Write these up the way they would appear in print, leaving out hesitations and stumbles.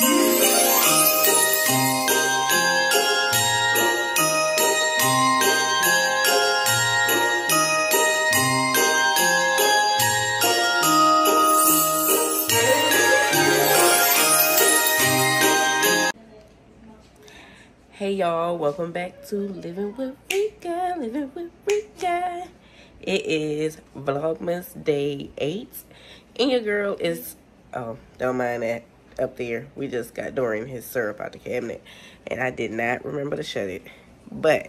Hey y'all, welcome back to Living with Rika, Living with Rika. It is Vlogmas Day 8, and your girl is, oh, don't mind that up there. We just got Dorian his syrup out the cabinet, and I did not remember to shut it. But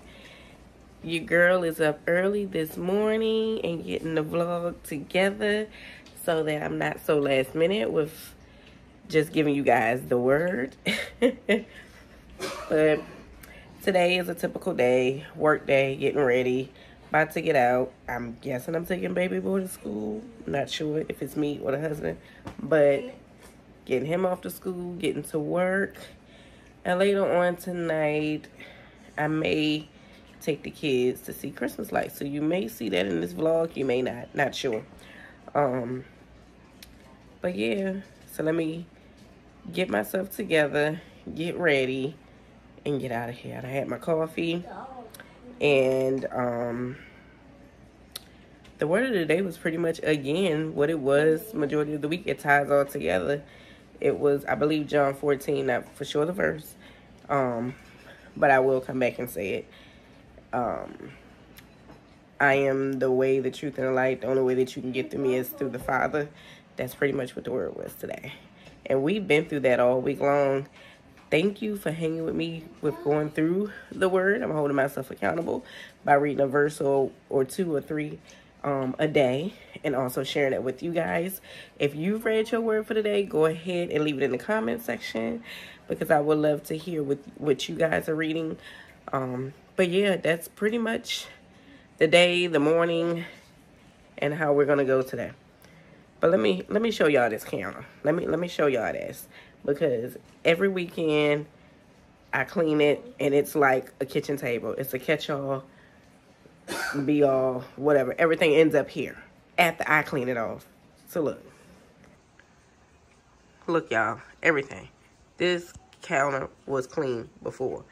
your girl is up early this morning and getting the vlog together so that I'm not so last minute with just giving you guys the word. But today is a typical day, work day, getting ready, about to get out. I'm guessing I'm taking baby boy to school. Not sure if it's me or the husband, but getting him off to school, getting to work. And later on tonight, I may take the kids to see Christmas lights. So you may see that in this vlog, you may not, not sure. But yeah, so let me get myself together, get ready, and get out of here. I had my coffee, and the word of the day was pretty much again what it was majority of the week. It ties all together. It was, I believe, John 14, not for sure the verse, but I will come back and say it. I am the way, the truth, and the light. The only way that you can get to me is through the Father. That's pretty much what the word was today, and we've been through that all week long. Thank you for hanging with me with going through the word. I'm holding myself accountable by reading a verse or two or three a day, and also sharing it with you guys. If you've read your word for the day, go ahead and leave it in the comment section, because I would love to hear what you guys are reading. But yeah, that's pretty much the day, the morning, and how we're gonna go today. But let me show y'all this camera. Let me show y'all this. Because every weekend I clean it, and it's like a kitchen table. It's a catch-all, be-all, whatever. Everything ends up here after I clean it off. So look. Look, y'all. Everything. This counter was clean before,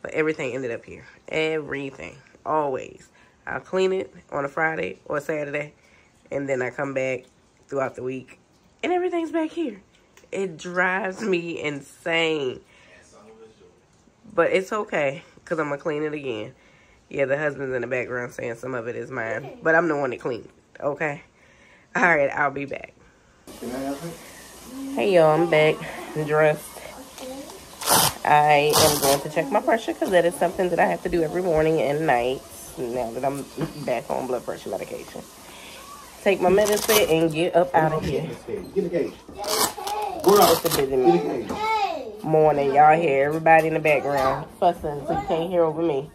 but everything ended up here. Everything. Always. I'll clean it on a Friday or a Saturday, and then I come back throughout the week, and everything's back here. It drives me insane, but it's okay, because I'm going to clean it again. Yeah, the husband's in the background saying some of it is mine, but I'm the one that cleaned it, okay? All right, I'll be back. Hey, y'all, I'm back. I'm dressed. I am going to check my pressure, because that is something that I have to do every morning and night now that I'm back on blood pressure medication. Take my medicine and get up out of here. It's a busy morning. Y'all hear everybody in the background fussing, so you can't hear over me.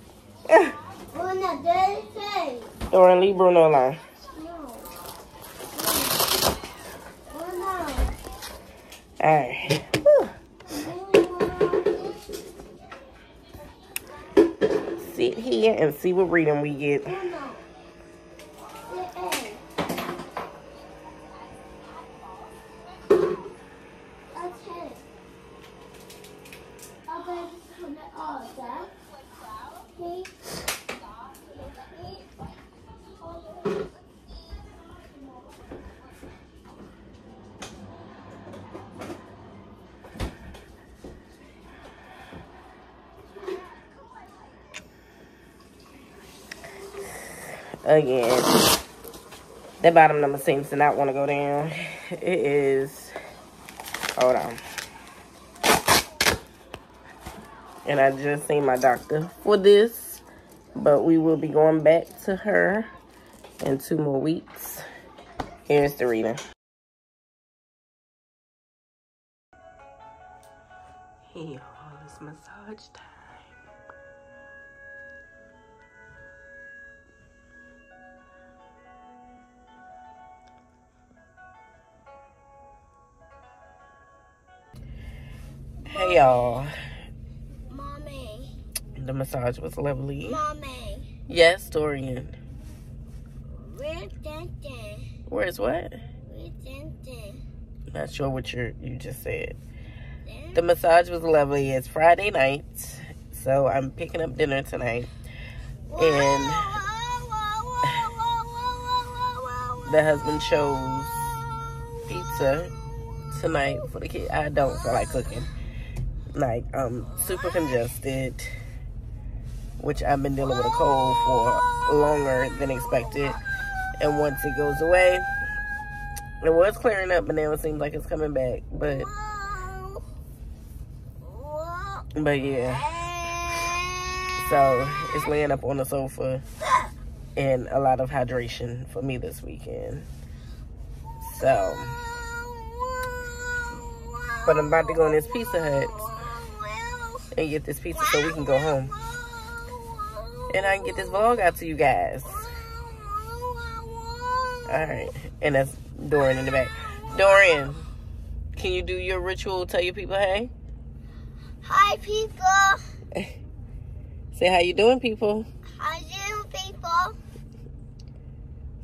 Dorian, leave Bruno alone. Alright. Sit here and see what reading we get. Again, that bottom number seems to not want to go down. It is, hold on. And I just seen my doctor for this, but we will be going back to her in 2 more weeks. Here's the reading. Hey y'all, it's massage time. Hey y'all. Mommy. The massage was lovely. Mommy. Yes, Dorian. Where's Dun-Dun? Where's what? Where's Dun-Dun? Not sure what you just said. The massage was lovely. It's Friday night, so I'm picking up dinner tonight. And the husband chose pizza tonight for the kid. I don't feel like cooking. Like, super congested, which I've been dealing with a cold for longer than expected. And once it goes away, it was clearing up, but now it seems like it's coming back. But yeah, so it's laying up on the sofa and a lot of hydration for me this weekend. So, but I'm about to go in this Pizza Hut and get this pizza so we can go home. And I can get this vlog out to you guys. Alright, and that's Dorian in the back. Dorian, can you do your ritual? Tell your people, hey? Hi, people. Say, how you doing, people? How you doing, people?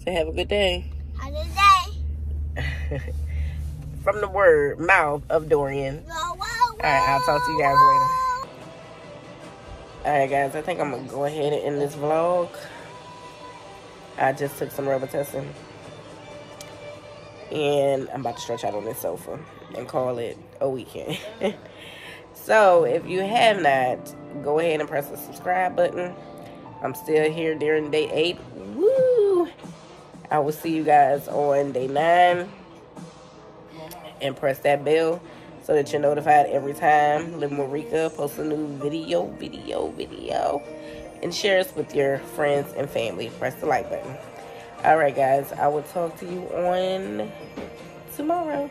Say, have a good day. Have a good day. From the word, mouth of Dorian. All right, I'll talk to you guys later. All right, guys, I think I'm going to go ahead and end this vlog. I just took some Robitussin. And I'm about to stretch out on this sofa and call it a weekend. So, if you have not, go ahead and press the subscribe button. I'm still here during day 8. Woo! I will see you guys on day 9. And press that bell so that you're notified every time Living with Rika posts a new video. And share us with your friends and family. Press the like button. Alright, guys. I will talk to you on tomorrow.